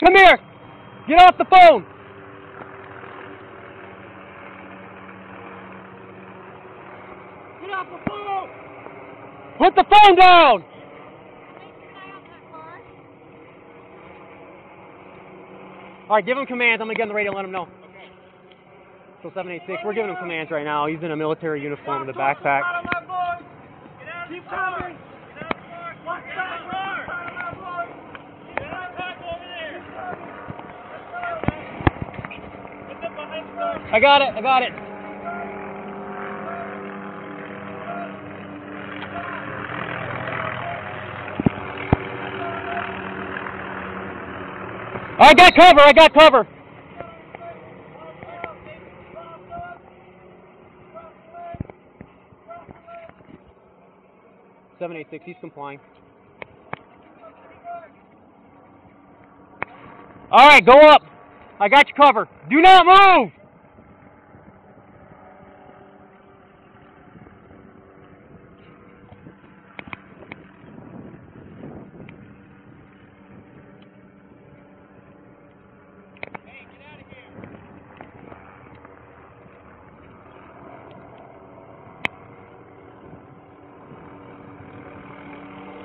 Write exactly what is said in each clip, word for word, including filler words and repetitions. Come here! Get off the phone! Get off the phone! Put the phone down! Alright, give him commands. I'm gonna get on the radio and let him know. So seven eight six, we're giving him commands right now. He's in a military uniform with a backpack. Keep coming! I got it, I got it. I got cover, I got cover. seven eight six, he's complying. All right, go up. I got you covered. Do not move.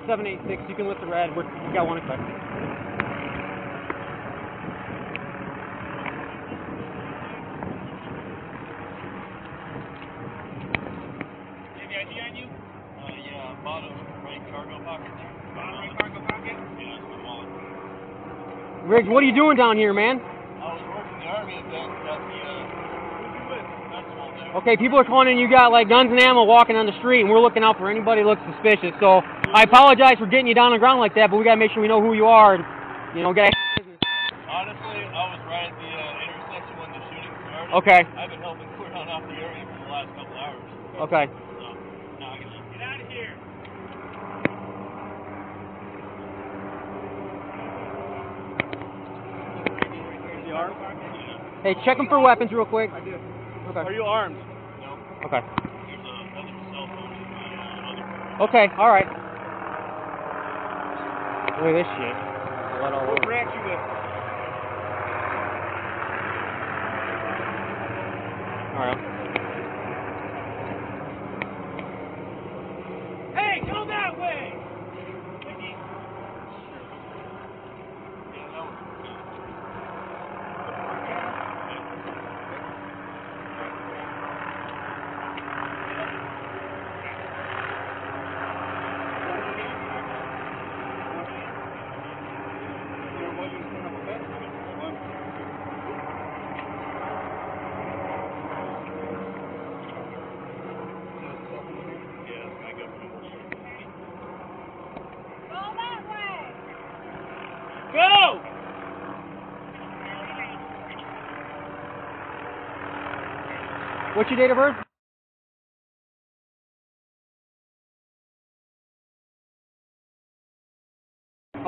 seven eight six, you can lift the red. We're, we got one effect. Do you have the I D on you? Uh, yeah, bottom right cargo pocket. Bottom right cargo pocket? Yeah, that's my wallet. Griggs, what are you doing down here, man? I was working the Army at that. Got the, uh, okay, people are calling in. You got, like, guns and ammo walking on the street, and we're looking out for anybody who looks suspicious, so... I apologize for getting you down on the ground like that, but we gotta make sure we know who you are, and, you know, get out of business. Honestly, I was right at the uh, intersection when the shooting started. Okay. I've been helping clear on off the area for the last couple hours. Okay. So, now I can just get out of here. You armed? Hey, check them for weapons real quick. I do. Okay. Are you armed? No. Okay. There's another cell phone in my uh, other. Okay. All right. Look at this shit. What all over. Branch you with? Alright. Hey, go that way! What's your date of birth? Okay.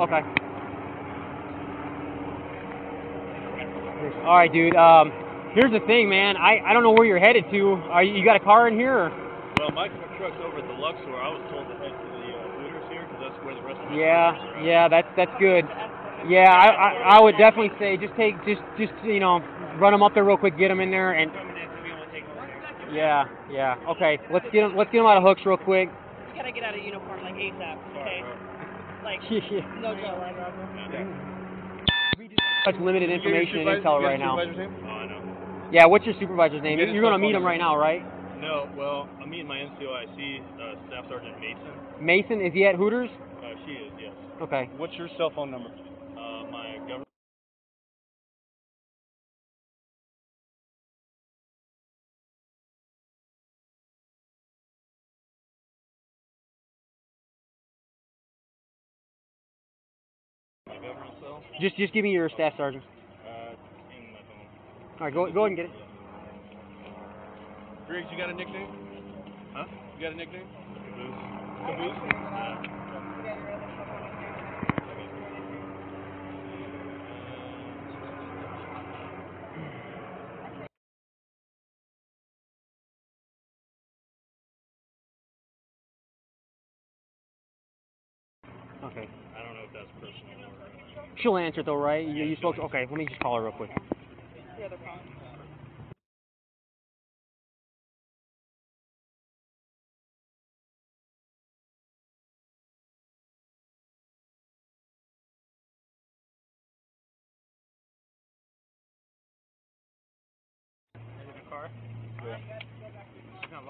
All right, dude. Um, here's the thing, man. I, I don't know where you're headed to. Are you, you got a car in here? Or? Well, my truck's over at the Luxor. I was told to head to the uh, Hooters here because that's where the rest of the yeah, cars are. Yeah, that's that's good. Yeah, I, I I would definitely say just take just just you know run them up there real quick, get them in there and. Yeah, yeah. Okay, let's get him. Let's get him out of hooks real quick. You gotta get out of uniform like ASAP. Okay. Like no joke. We do such limited information and intel right now. Yeah. What's your supervisor's name? You're gonna meet him right now, right? No. Well, I'm meeting my N C O I C uh, Staff Sergeant Mason. Mason, is he at Hooters? Uh, she is. Yes. Okay. What's your cell phone number? Uh, my government. Just, just give me your staff sergeant. Uh, in my phone. All right, go, go ahead and get it. Griggs, you got a nickname? Huh? You got a nickname? Caboose. Caboose? Yeah. Okay. I don't know if that's personal or. She'll answer though, right? You, you spoke to, okay, let me just call her real quick. Yeah, they're calling.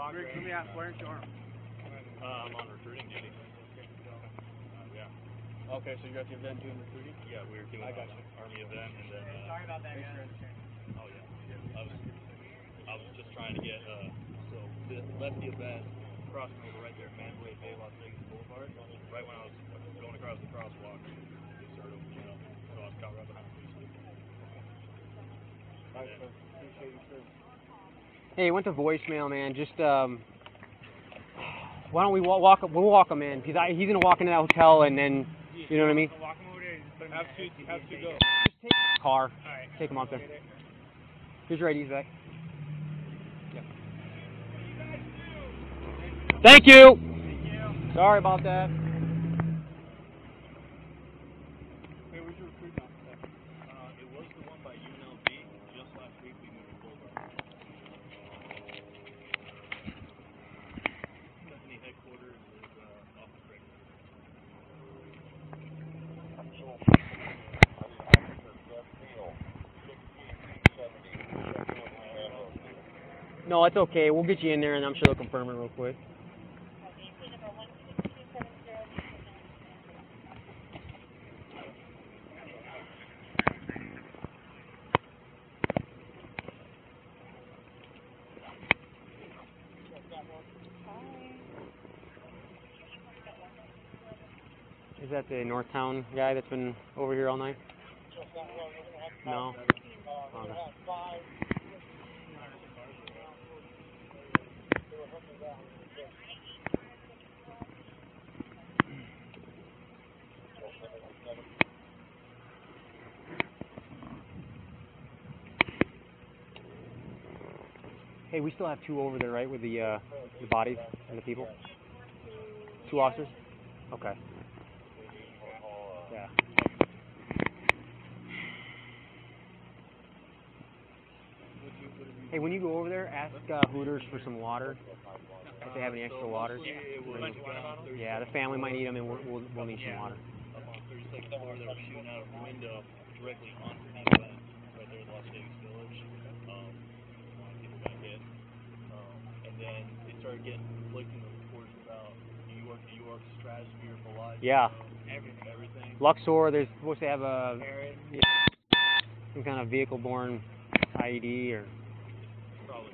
Griggs, let me ask, where's your arm? Uh, I'm on recruiting duty. Uh, yeah. Okay, so you got the event doing recruiting? Yeah, we were doing I got an you. Army event, and then... Uh, Sorry about that, guys. Oh, yeah. I was, I was just trying to get... Uh, so, the, left the event, crossing over right there at Mandalay Bay, Las Vegas Boulevard, right when I was going across the crosswalk. They started over the channel, so I was caught right behind the police. All right, sir. Appreciate your service. Hey, it went to voicemail, man. Just um, why don't we walk? walk we'll walk him in. He's he's gonna walk into that hotel, and then you know what I mean. Walk him over there and put him have in two, have two go. Just take the car. All right. Take him up there. Here's your I D, Zach. Yep. Thank you. Thank you. Sorry about that. No, it's okay. We'll get you in there, and I'm sure they'll confirm it real quick. Is that the North Town guy that's been over here all night? No. Okay. Hey, we still have two over there, right, with the uh, the bodies and the people? Two officers? Okay. Yeah. Hey, when you go over there, ask uh, Hooters for some water. If they have any extra water. Yeah, the family might need them, and we'll, we'll, we'll need some water. Up on thirty-second floor, they were shooting out of a window directly onto the U S right there in Las Vegas Village. Um, people got hit. Um, and then they started getting conflicting reports about New York, New York's stratosphere for life. Yeah. Everything, everything. Luxor, they're supposed to have a yeah, some kind of vehicle-borne I E D or... Probably.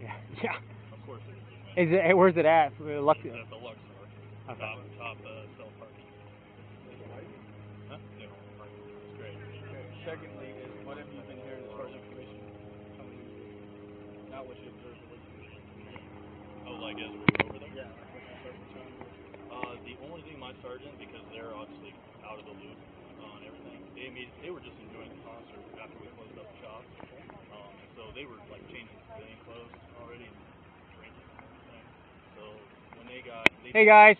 Yeah. Yeah. Of course it is. Is it, where's it at? Luxor. It's at the Luxor. Okay. Top, top uh, self parking. Huh? Yeah. It's great. Okay. Secondly, is what have you been hearing as far as information? Not what you observed, but what you observed. Oh, like as we were over there? Yeah. Uh, the only thing my sergeant, because they're obviously out of the loop on everything, they they were just enjoying the concert after we closed up the shop. So they were like changing civilian clothes already and drinking and everything. So when they got... They hey guys,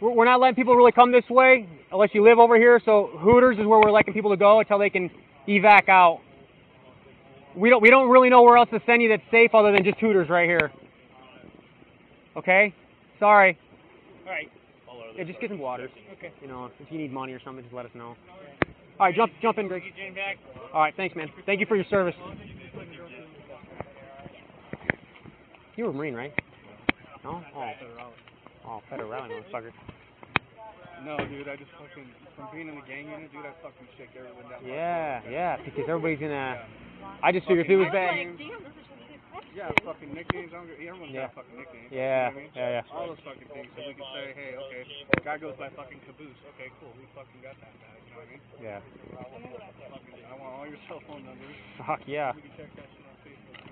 we're, we're not letting people really come this way unless you live over here. So Hooters is where we're letting people to go until they can evac out. We don't, we don't really know where else to send you that's safe other than just Hooters right here. Okay? Sorry. Alright. Yeah, just get some water. Okay. You know, if you need money or something, just let us know. All right, jump, jump in, Greg. All right, thanks, man. Thank you for your service. You were a Marine, right? No? Oh, oh Fedor Allen, motherfucker. No, dude, I just fucking, from being in the gang unit, dude, I fucking shake everyone down. Yeah, yeah, because everybody's gonna, I just figured if it was bad. Yeah, fucking nicknames. I don't get, everyone's yeah. got fucking nicknames. Yeah, you know what I mean? yeah, yeah. All those fucking things. So we can say, hey, okay, the guy goes by fucking Caboose. Okay, cool. We fucking got that guy. You know what I mean? Yeah. I want, fucking, I want all your cell phone numbers. Fuck yeah. We can check that shit on Facebook.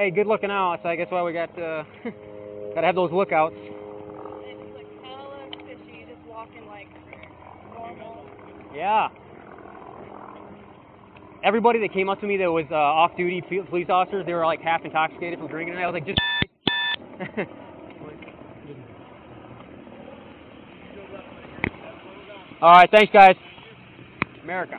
Hey, good looking out. So I guess why we got uh, gotta have those lookouts. Yeah. everybody that came up to me that was uh, off-duty police officers, they were like half intoxicated from drinking, and I was like, just all right, thanks, guys. America.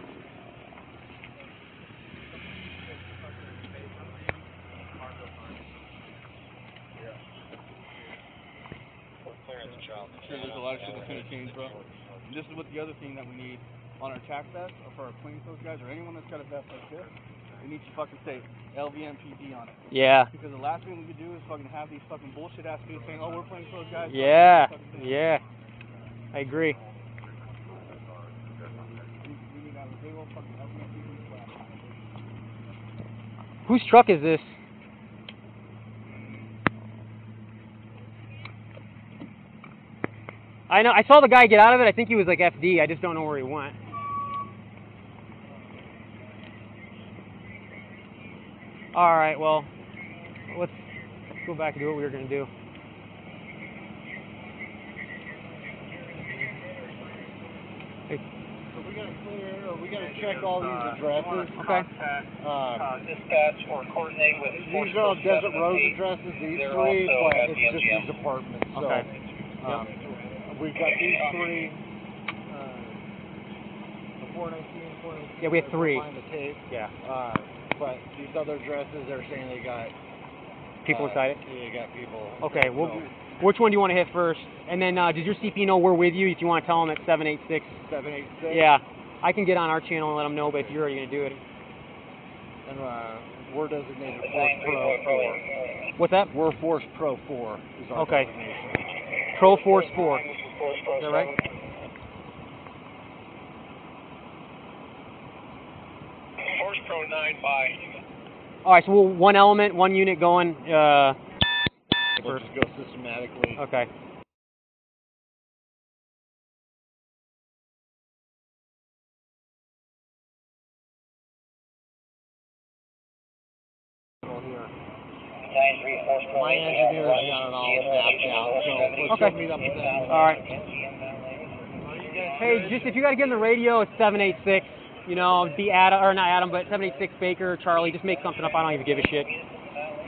Sure, there's a lot of shit that's going to change, bro. And this is what the other thing that we need on our tax vest, or for our plainclothes guys, or anyone that's got a vest like this, it needs to fucking say L V M P D on it. Yeah. Because the last thing we could do is fucking have these fucking bullshit ass dudes saying, oh, we're plainclothes guys. Yeah. Yeah. I agree. Whose truck is this? I know, I saw the guy get out of it. I think he was like F D. I just don't know where he went. All right, well, let's, let's go back and do what we were going to do. So we got to clear, or we got to check all these addresses. Okay. Uh, dispatch or coordinate with. These are all Desert Rose addresses. These three, but it's just these apartments. So, okay. Um, We've got these three, uh, four nineteen, four nineteen. Yeah, we have three. Behind the tape. Yeah. Uh, but these other addresses, they're saying they got people uh, inside it. They got people. Okay. Well, so which one do you want to hit first? And then, uh, does your C P know we're with you? If you want to tell them at seven eight six. Seven eight six. Yeah, I can get on our channel and let them know. But if you're already gonna do it, and uh, we're designated Force Pro Four. What's that? We're Force Pro Four. Is our okay. Pro Force Four. Is that right? Force Pro nine by. All right, so we'll one element, one unit going. Uh, we'll just go systematically. Okay. My engineer has got it all mapped out, so let's okay. meet up with them. All right. Hey, just if you got to get on the radio, it's seven eight six, you know, be Adam, or not Adam, but seven eight six Baker, Charlie, just make something up. I don't even give a shit.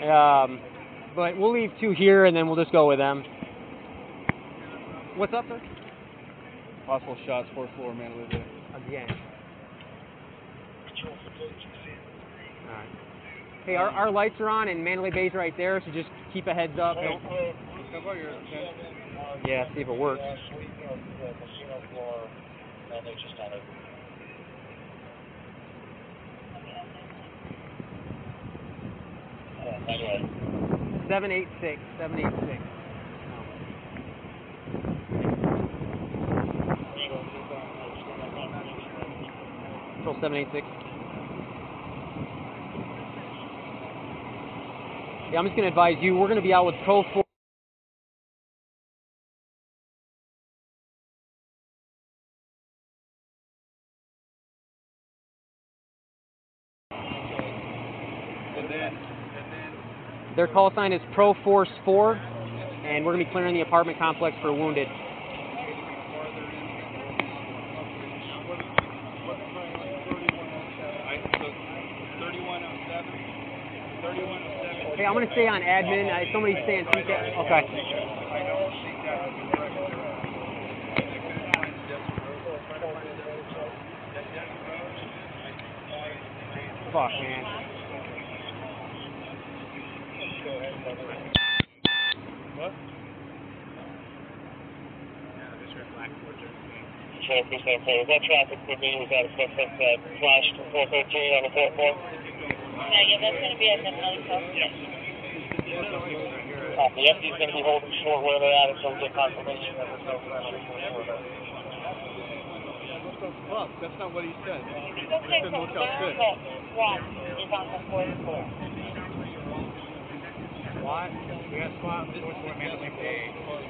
Um, but we'll leave two here, and then we'll just go with them. What's up, sir? Possible shots, fourth floor, Mandalay Bay. Again. All right. Hey, our, our lights are on and Mandalay Bay's right there, so just keep a heads up. Don't... Yeah, see if it works. Seven eight six, seven eight six. Control seven eight six. Yeah, I'm just going to advise you, we're going to be out with Pro Force. Their call sign is Pro Force four, and we're going to be clearing the apartment complex for wounded. Hey, I'm going to stay on admin. I, somebody stay on C T A C. Okay. Fuck, man. What? Was that traffic for me? Was that a suspect that flashed four thirteen on the four four? Yeah, yeah, that's going to be at the hotel. Yeah. Uh, the F D is going to be holding short where they're at until we get confirmation. What the fuck? That's not what he said. He said Motel six. One is on the fourth floor. What? We got spot. This is what Mandalay Bay was.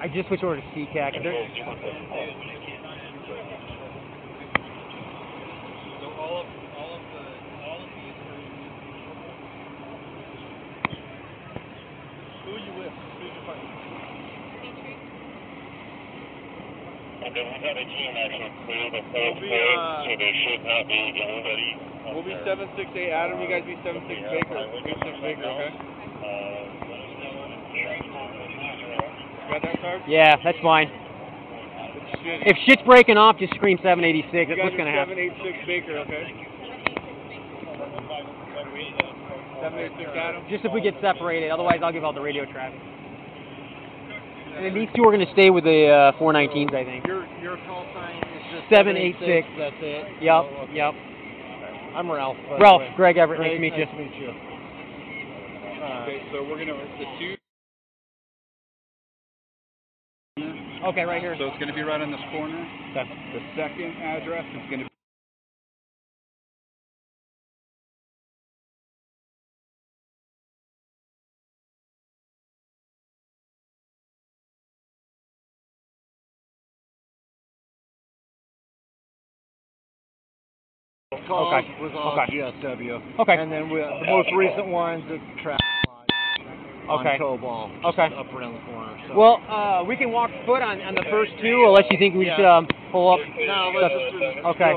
I just switched over to C T A C. So all of All of the, all of these are... Who are you with? Who are you fighting? there was not a team that could clear the first place, so there should not be anybody. We'll be seven six eight Adam, you guys be seven six Baker. seven six Baker, okay? You got that card? Yeah, that's mine. If shit's breaking off, just scream seven eighty-six. That's what's going to happen. seven eight six Baker, okay? seven eight six Adam? Just if we get separated, otherwise I'll give out the radio traffic. And then these two are going to stay with the uh, four nineteens, I think. Your, your call sign is just seven eight six. That's it? Yep, oh, okay. Yep. I'm Ralph. Ralph, Greg Everett, Greg, nice to meet you. Nice to meet you. Uh, okay, so we're going to... the two. Okay, right here. So it's going to be right in this corner. Okay. The second address is going to be... Calls okay. Was on okay. G S W. Okay. And then we, the most recent one's the traffic light okay. on Cobalt. Okay. Up around the corner. So. Well, uh, we can walk foot on, on the first two, unless you think we yeah. should um, pull up. No, let's just do this. Okay.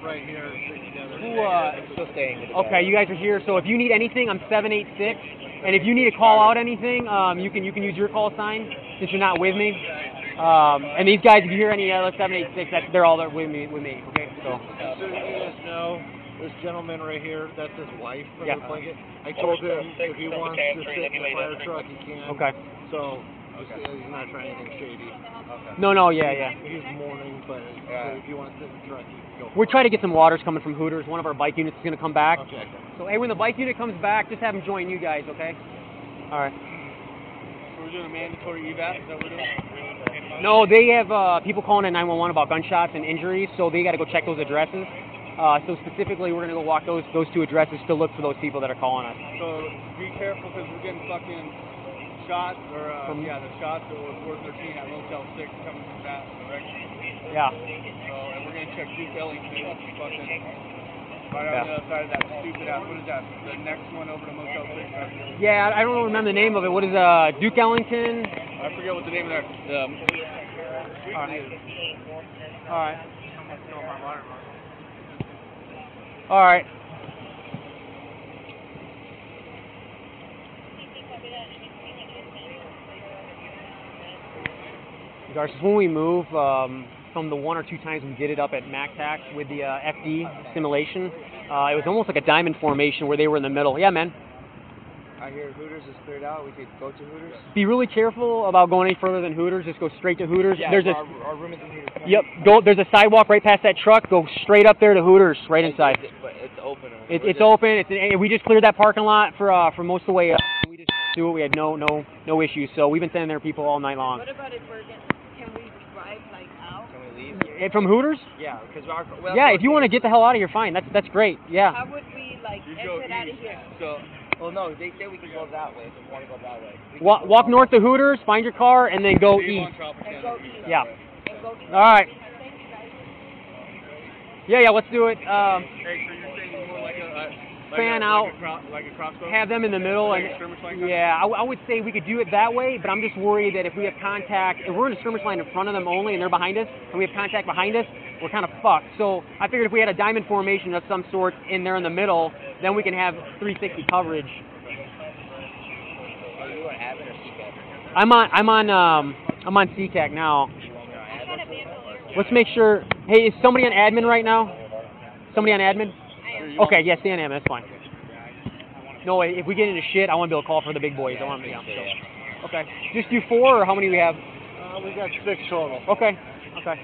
Right here. Who, uh, still staying okay, you guys are here. So if you need anything, I'm seven eight six. And if you need to call out anything, um, you can you can use your call sign since you're not with me. Um, and these guys, if you hear any other seven eight six, that, they're all there with me. With me. Okay. So. As soon as you guys know, this gentleman right here, that's his wife. Yeah. Blanket. I told him if he wants to sit in the fire truck, he can. Okay. So okay. He's not trying anything shady. Okay. No, no, yeah, yeah. He's mourning, but yeah. So if you want to sit in the truck, you can go. We're trying to get some waters coming from Hooters. One of our bike units is going to come back. Okay. So hey, when the bike unit comes back, just have him join you guys. Okay. All right. So we're doing a mandatory evac. Is that what we're doing? No, they have uh, people calling at nine one one about gunshots and injuries, so they got to go check those addresses. Uh, so specifically, we're going to go walk those those two addresses to look for those people that are calling us. So be careful because we're getting fucking shots, or uh, from, yeah, the shots that were four thirteen at Motel six coming from that direction. Yeah. So, and we're going to check Duke Ellington, fucking right yeah. on the other side of that stupid ass. What is that? The next one over to Motel six. Right? Yeah, I don't remember the name of it. What is uh Duke Ellington? I forget what the name of that. Um, All right. All right. All right. Garces, when we move um, from the one or two times we did it up at MacTac with the uh, F D simulation, uh, it was almost like a diamond formation where they were in the middle. Yeah, man. I hear Hooters is cleared out. We could go to Hooters. Be really careful about going any further than Hooters. Just go straight to Hooters. Yeah, there's our, a, our room is in Hooters. Yep. Go. There's a sidewalk right past that truck. Go straight up there to Hooters, right inside. It, but it's open. It, it's open. It's an, we just cleared that parking lot for uh, for most of the way up. We just do it. We had no no no issues. So we've been sending there people all night long. What about if we're getting, can we drive like out? Can we leave? Here? From Hooters? Yeah. Because our well, yeah. If you want to get the hell out of here, fine. That's that's great. Yeah. How would we like you exit out of here? So. Well, no, they say we can go that way, so we want to go that way. Walk, walk north to Hooters, find your car, and then go east. And go east. Yeah. And go east. All right. Yeah, yeah, let's do it. Um, hey, so you're saying more like a, like fan a, out, like a crossbow? Have them in the middle. Like and, yeah, I, I would say we could do it that way, but I'm just worried that if we have contact, if we're in a skirmish line in front of them only and they're behind us, and we have contact behind us, we're kind of fucked. So I figured if we had a diamond formation of some sort in there in the middle, then we can have three sixty coverage. Are you on Avid or C TAC? I'm on I'm on um I'm on C TAC now. Let's make sure. Hey, is somebody on admin right now? Somebody on admin? Okay, yeah, stay on admin. That's fine. No, if we get into shit, I want to be able to call for the big boys. I want to be on. So. Okay, just do four, or how many do we have? Uh, we got six total. Okay. Okay.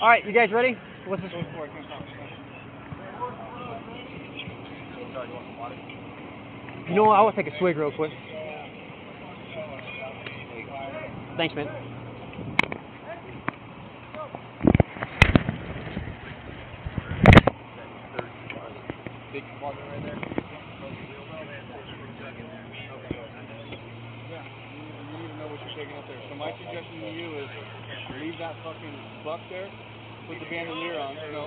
All right, you guys ready? What's this one for? You know what? I will take a swig real quick. Thanks, man. So my suggestion to you is leave that fucking buck there, put the bandolier on, you know,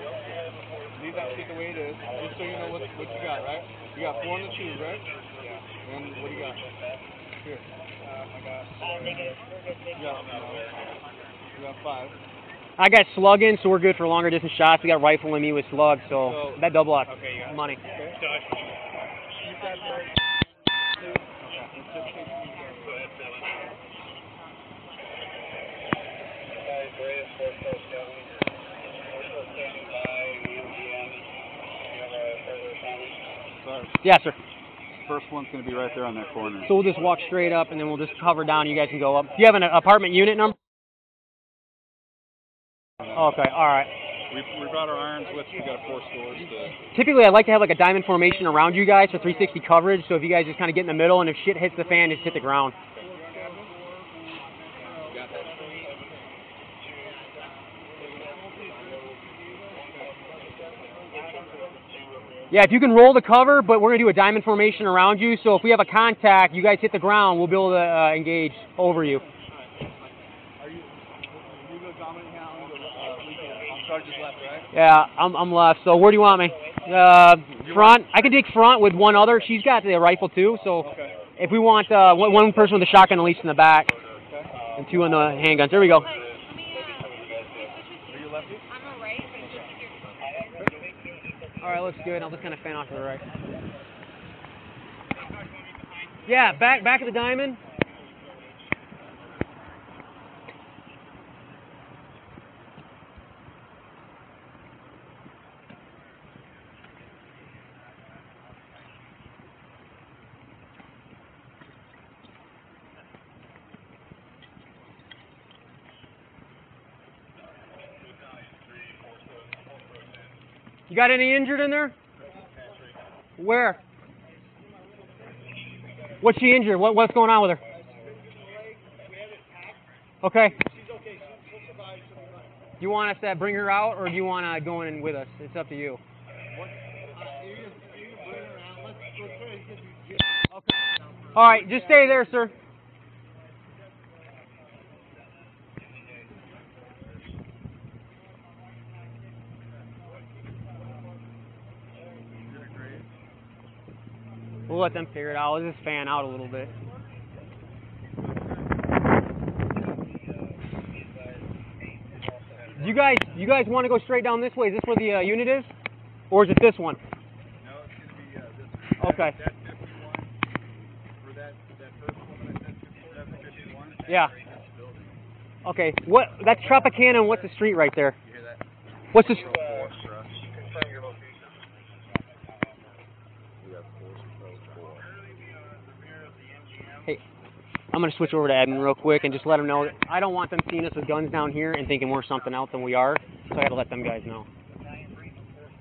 leave that shit the way it is, just so you know what, what you got, right? You got four on the tube, right? And what do you got? Here. Uh, I got... You got... You got five. I got slug in, so we're good for longer distance shots. We got rifle in me with slug, so, so that double lock. Okay, you got money. Okay. So I shoot, shoot that bird. Yeah. And so shoot go ahead, seven. Guys, Braves, four four standing. four four standing by U M G M. You have a further assignment? Sorry. Yeah, sir. First one's going to be right there on that corner. So we'll just walk straight up, and then we'll just hover down. You guys can go up. Do you have an apartment unit number? Okay, all right. We, we brought our irons with. We got a four stores. To... Typically, I like to have like a diamond formation around you guys for three sixty coverage. So if you guys just kind of get in the middle, and if shit hits the fan, just hit the ground. Yeah, if you can roll the cover, but we're gonna do a diamond formation around you. So if we have a contact, you guys hit the ground. We'll be able to uh, engage over you. Yeah, I'm, I'm left. So where do you want me? Uh, front. I can take front with one other. She's got the rifle too. So okay. If we want uh, one person with a shotgun at least in the back, okay. And two in the handguns. There we go. Are you lefty? I'm a right. All right, let's do it. I'll just kind of fan off to the right. Yeah, back back of the diamond. You got any injured in there? Where? What's she injured? What what's going on with her? Okay. Do you want us to bring her out, or do you want to go in with us? It's up to you. Okay. All right, just stay there, sir. We'll let them figure it out. Let's just fan out a little bit. You guys, you guys want to go straight down this way? Is this where the uh, unit is, or is it this one? No, it's gonna be uh, this one. Okay. That fifty-one for that that first one that said fifty-seven fifty-one. Yeah. Okay. What? That's Tropicana. And what's the street right there? You hear that? What's the? I'm going to switch over to admin real quick and just let them know that I don't want them seeing us with guns down here and thinking we're something else than we are, so I got to let them guys know.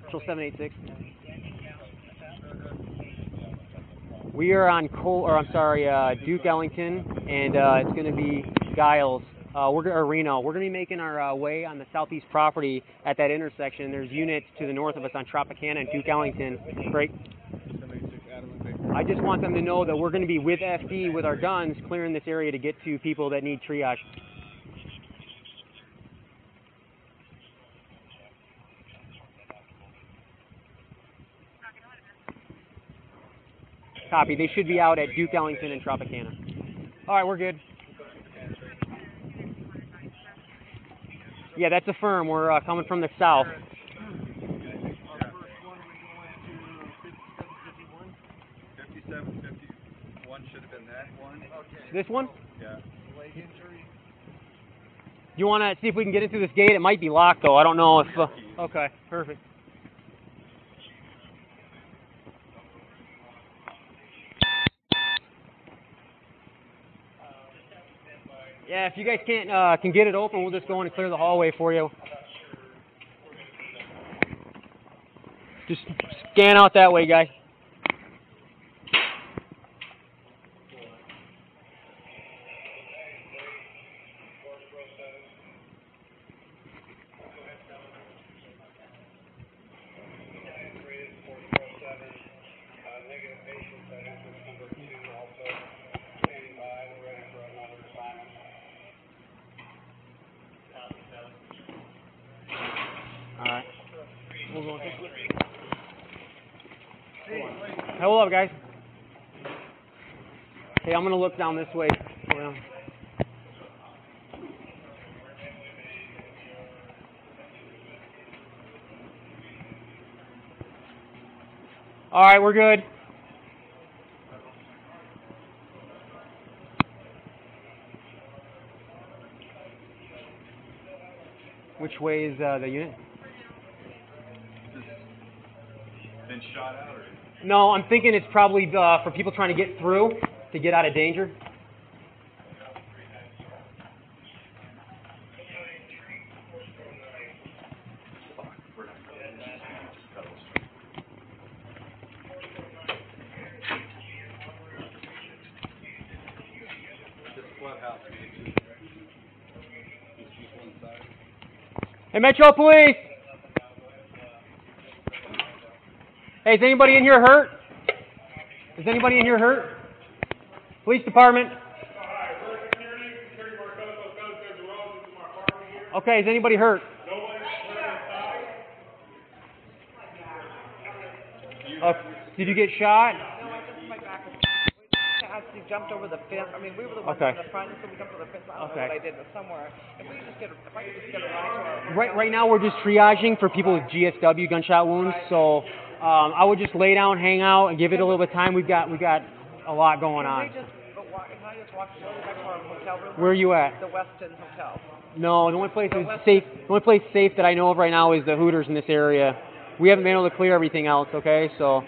Patrol seven eight six. We are on Cole, or I'm sorry, uh, Duke Ellington, and uh, it's going to be Giles. Uh, we're or Reno. We're going to be making our uh, way on the southeast property at that intersection. There's units to the north of us on Tropicana and Duke Ellington. Great. I just want them to know that we're going to be with F D with our guns clearing this area to get to people that need triage. Copy. They should be out at Duke Ellington and Tropicana. All right, we're good. Yeah, that's a firm. We're uh, coming from the south. This one? Yeah. You want to see if we can get into this gate? It might be locked, though. I don't know if... Uh, okay, perfect. Yeah, if you guys can't uh, can get it open, we'll just go in and clear the hallway for you. Just scan out that way, guys. Hold up, guys. Hey, I'm gonna look down this way. All right, we're good. Which way is uh, the unit? Been shot out, or? No, I'm thinking it's probably uh, for people trying to get through to get out of danger. Hey, Metro Police! Hey, is anybody in here hurt? Is anybody in here hurt? Police Department? Okay, is anybody hurt? Uh, did you get shot? No, I just my back. We jumped over the fence. I mean, we were the ones in the front, so we jumped over the fence. I don't know what I did, but somewhere. If we just get, if I could just get around to our... Right, right now, we're just triaging for people with G S W, gunshot wounds. So um, I would just lay down, hang out, and give it a little bit of time. We've got, we got a lot going on. Can I just walk back to our hotel room? Where are you at? The Westin Hotel. No, the only place that's safe, the only place safe that I know of right now is the Hooters in this area. We haven't been able to clear everything else, okay? So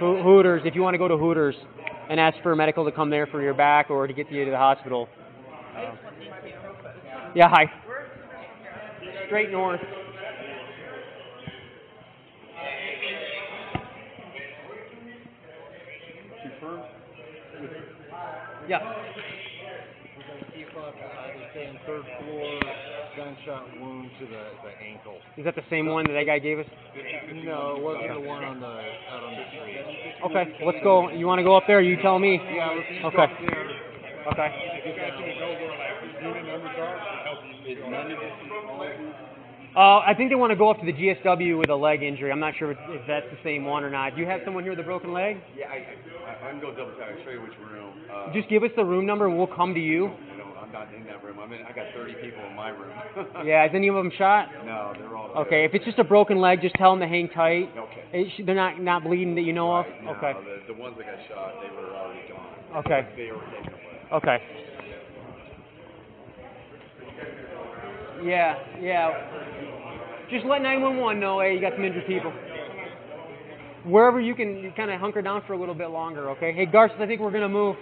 Ho Hooters, if you want to go to Hooters and ask for a medical to come there for your back or to get you to the hospital. Uh, yeah, hi. Straight north. Yeah. Third floor, gunshot wound to the, the ankle. Is that the same one that that guy gave us? No, it wasn't okay. The one on the, out on the street. Okay, let's go. You want to go up there? You tell me. Yeah, let's okay. go up there. Okay. Uh, I think they want to go up to the G S W with a leg injury. I'm not sure if, if that's the same one or not. Do you have someone here with a broken leg? Yeah, I, I, I can go double check. I'll show you which room. Uh, Just give us the room number and we'll come to you. Not in that room. I mean, I got thirty people in my room. Yeah, is any of them shot? No, they're all dead. Okay, if it's just a broken leg, just tell them to hang tight. Okay. It, they're not not bleeding that you know right, of? No, okay. The, the ones that got shot, they were already gone. Okay. They were taken away. Okay. Yeah, yeah. Just let nine one one know, hey, you got some injured people. Wherever you can, you kind of hunker down for a little bit longer, okay? Hey, Garces, I think we're going to move.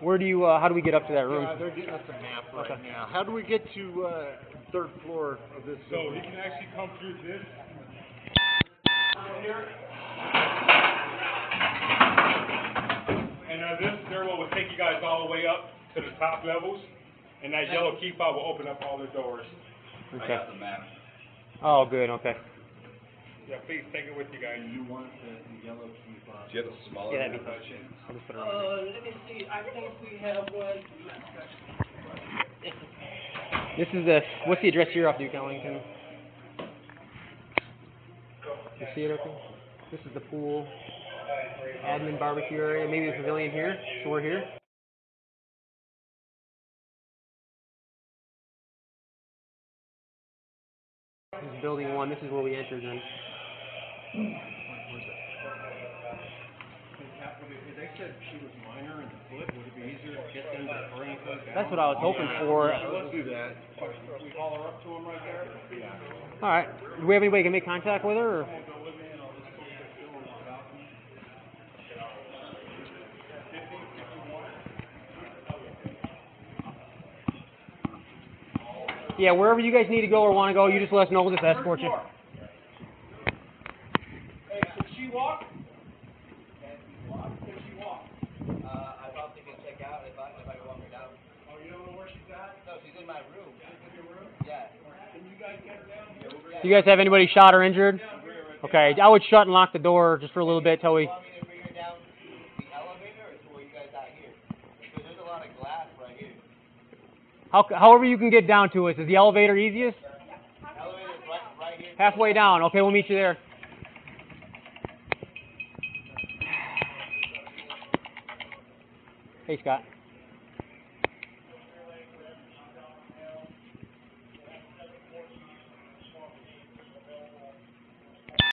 Where do you, uh, how do we get up to that room? Yeah, they're getting us a map right okay. now. How do we get to uh, third floor of this building? So he can actually come through this. Here. And uh, this stairwell will take you guys all the way up to the top levels. And that yellow key fob will open up all the doors. Okay. I got the map. Oh, good. Okay. Yeah, please take it with you guys. You want the yellow key box? Do you have a smaller yeah, that'd be I'll just put it on uh, there. Let me see. I think we have one. This is the, what's the address here off Duke Ellington? You see it up there? This is the pool, admin barbecue area, maybe the pavilion here. So we're here. This is building one. This is where we entered in. That's what I was hoping for. Let's do that. We haul her up to him right there. Yeah. All right. Do we have anybody who can make contact with her? Or? Yeah, wherever you guys need to go or want to go, you just let us know. We'll just escort you. Hey, can she walk? Can she walk? Uh, I probably can check out if I, if I walk her down. Oh, you don't know where she's at? No, she's in my room. She's in your room? Yeah. Can you guys get down? Do you guys have anybody shot or injured? Okay, I would shut and lock the door just for a little bit till we... However you can get down to us. Is the elevator easiest? Halfway down. Okay, we'll meet you there. Hey, Scott.